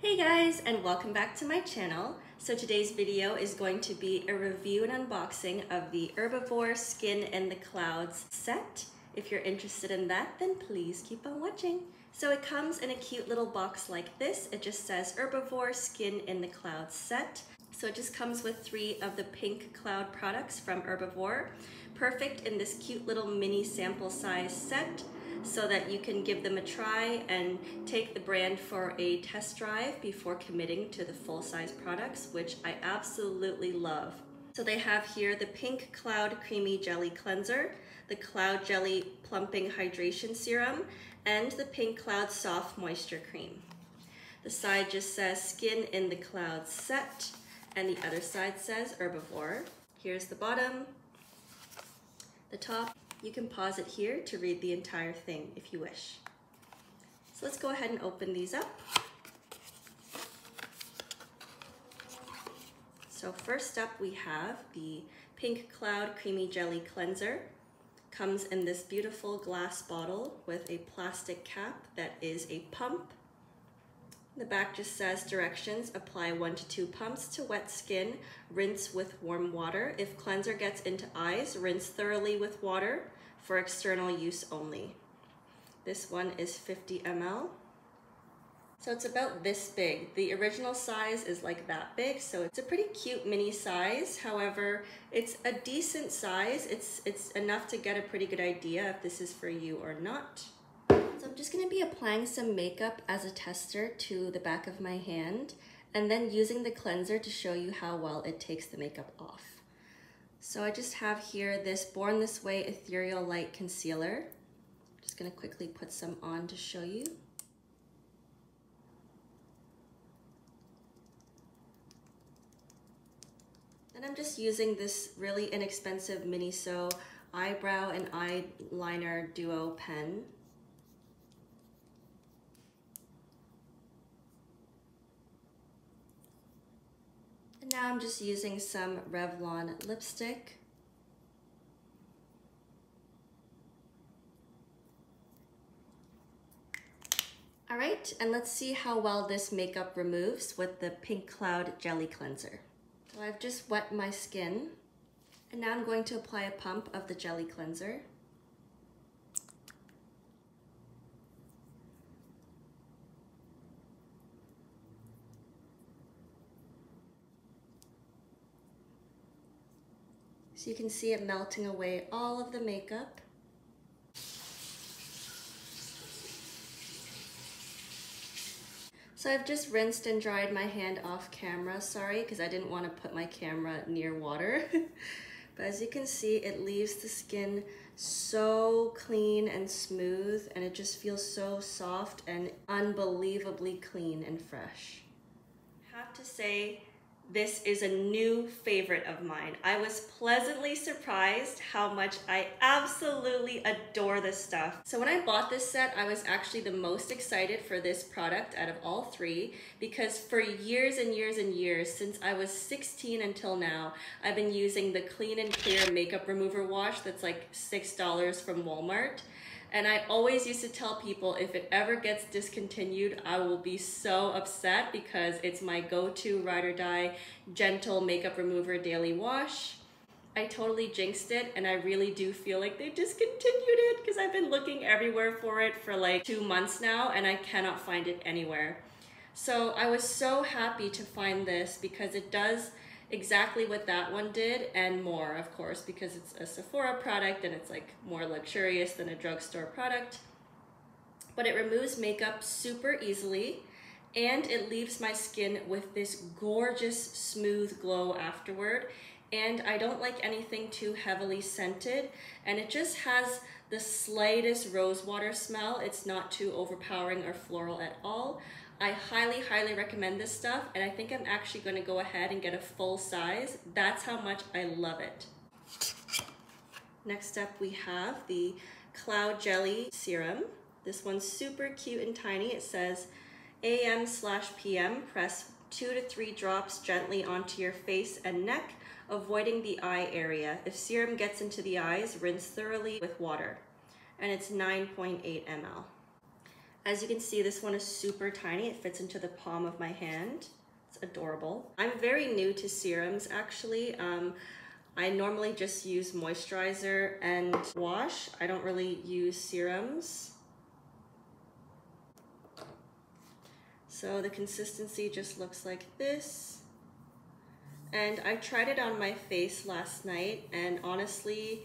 Hey guys, and welcome back to my channel. So today's video is going to be a review and unboxing of the Herbivore Skin in the Clouds set. If you're interested in that, then please keep on watching. So it comes in a cute little box like this. It just says Herbivore Skin in the Clouds set. So it just comes with 3 of the pink cloud products from Herbivore. Perfect in this cute little mini sample size set, so that you can give them a try and take the brand for a test drive before committing to the full-size products, which I absolutely love. So they have here the Pink Cloud Creamy Jelly Cleanser, the Cloud Jelly Plumping Hydration Serum, and the Pink Cloud Soft Moisture Cream. The side just says Skin in the Clouds Set, and the other side says Herbivore. Here's the bottom, the top. You can pause it here to read the entire thing if you wish. So let's go ahead and open these up. So first up we have the Pink Cloud Creamy Jelly Cleanser. Comes in this beautiful glass bottle with a plastic cap that is a pump. The back just says directions, apply 1 to 2 pumps to wet skin, rinse with warm water. If cleanser gets into eyes, rinse thoroughly with water for external use only. This one is 50 ml. So it's about this big. The original size is like that big, so it's a pretty cute mini size. However, it's a decent size. It's enough to get a pretty good idea if this is for you or not. So I'm just going to be applying some makeup as a tester to the back of my hand and then using the cleanser to show you how well it takes the makeup off. So I just have here this Born This Way Ethereal Light Concealer. I'm just going to quickly put some on to show you. And I'm just using this really inexpensive Miniso eyebrow and eyeliner duo pen. Now I'm just using some Revlon lipstick. All right, and let's see how well this makeup removes with the Pink Cloud Jelly Cleanser. So I've just wet my skin, and now I'm going to apply a pump of the jelly cleanser. So you can see it melting away all of the makeup. So I've just rinsed and dried my hand off camera, sorry, because I didn't want to put my camera near water. But as you can see, it leaves the skin so clean and smooth, and it just feels so soft and unbelievably clean and fresh. I have to say, this is a new favorite of mine. I was pleasantly surprised how much I absolutely adore this stuff. So when I bought this set, I was actually the most excited for this product out of all 3, because for years and years and years, since I was 16 until now, I've been using the Clean and Clear makeup remover wash that's like $6 from Walmart. And I always used to tell people if it ever gets discontinued, I will be so upset because it's my go-to ride or die gentle makeup remover daily wash. I totally jinxed it, and I really do feel like they discontinued it because I've been looking everywhere for it for like 2 months now and I cannot find it anywhere. So I was so happy to find this because it does exactly what that one did and more, of course, because it's a Sephora product and it's like more luxurious than a drugstore product. But it removes makeup super easily and it leaves my skin with this gorgeous smooth glow afterward. And I don't like anything too heavily scented, and it just has the slightest rosewater smell. It's not too overpowering or floral at all. I highly, highly recommend this stuff, and I think I'm actually going to go ahead and get a full size. That's how much I love it. Next up we have the Cloud Jelly Serum. This one's super cute and tiny. It says AM/PM, press 2 to 3 drops gently onto your face and neck, avoiding the eye area. If serum gets into the eyes, rinse thoroughly with water. And it's 9.8 ml. As you can see, this one is super tiny. It fits into the palm of my hand. It's adorable. I'm very new to serums, actually. I normally just use moisturizer and wash. I don't really use serums. So the consistency just looks like this. And I tried it on my face last night, and honestly,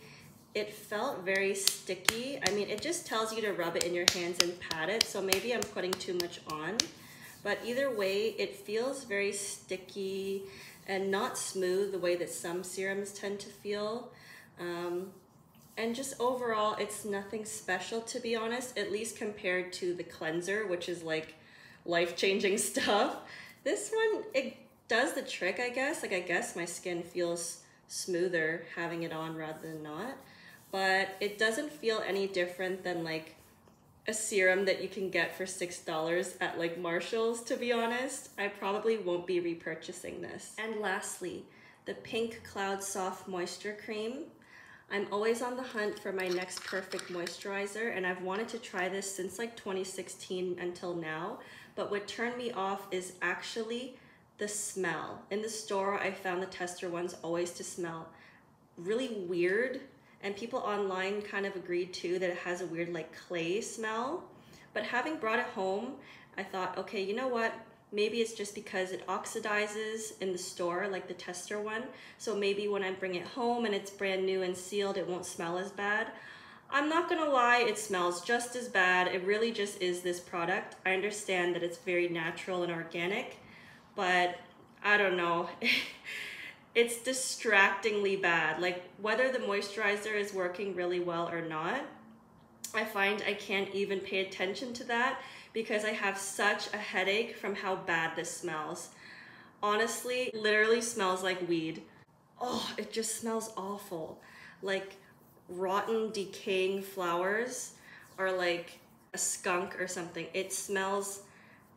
it felt very sticky. I mean, it just tells you to rub it in your hands and pat it, so maybe I'm putting too much on. But either way, it feels very sticky and not smooth the way that some serums tend to feel. And just overall, it's nothing special, to be honest, at least compared to the cleanser, which is like life-changing stuff. This one, it does the trick, I guess. Like, I guess my skin feels smoother having it on rather than not, but it doesn't feel any different than like a serum that you can get for $6 at like Marshall's, to be honest. I probably won't be repurchasing this. And lastly, the Pink Cloud Soft Moisture Cream. I'm always on the hunt for my next perfect moisturizer, and I've wanted to try this since like 2016 until now, but what turned me off is actually the smell. In the store, I found the tester ones always to smell really weird, and people online kind of agreed too that it has a weird like clay smell. But having brought it home, I thought, okay, you know what? Maybe it's just because it oxidizes in the store, like the tester one. So maybe when I bring it home and it's brand new and sealed, it won't smell as bad. I'm not gonna lie, it smells just as bad. It really just is this product. I understand that it's very natural and organic, but I don't know. It's distractingly bad. Like, whether the moisturizer is working really well or not, I find I can't even pay attention to that because I have such a headache from how bad this smells. Honestly, it literally smells like weed. Oh, it just smells awful. Like rotten, decaying flowers, or like a skunk or something. It smells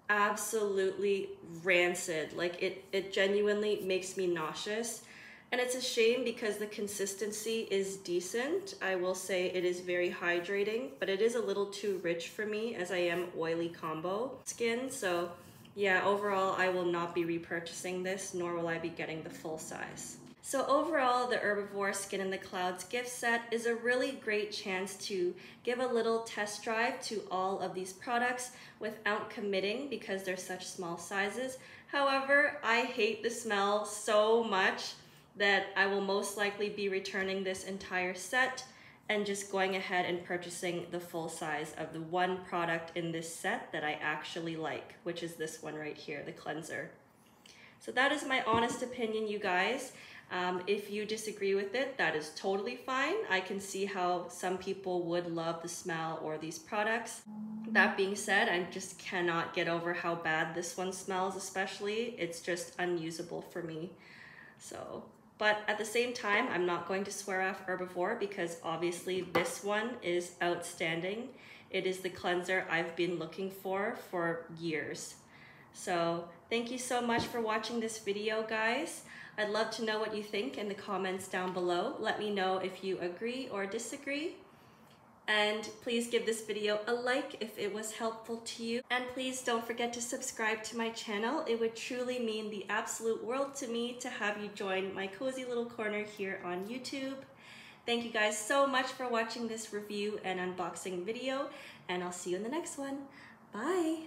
absolutely rancid. Like, it genuinely makes me nauseous, and it's a shame because the consistency is decent. I will say it is very hydrating, but it is a little too rich for me as I am oily combo skin. So yeah, overall I will not be repurchasing this, nor will I be getting the full size. So overall, the Herbivore Skin in the Clouds gift set is a really great chance to give a little test drive to all of these products without committing because they're such small sizes. However, I hate the smell so much that I will most likely be returning this entire set and just going ahead and purchasing the full size of the one product in this set that I actually like, which is this one right here, the cleanser. So that is my honest opinion, you guys. If you disagree with it, that is totally fine. I can see how some people would love the smell or these products. That being said, I just cannot get over how bad this one smells, especially. It's just unusable for me. So, but at the same time, I'm not going to swear off Herbivore because obviously this one is outstanding. It is the cleanser I've been looking for years. So thank you so much for watching this video, guys. I'd love to know what you think in the comments down below. Let me know if you agree or disagree. And please give this video a like if it was helpful to you. And please don't forget to subscribe to my channel. It would truly mean the absolute world to me to have you join my cozy little corner here on YouTube. Thank you guys so much for watching this review and unboxing video, and I'll see you in the next one. Bye!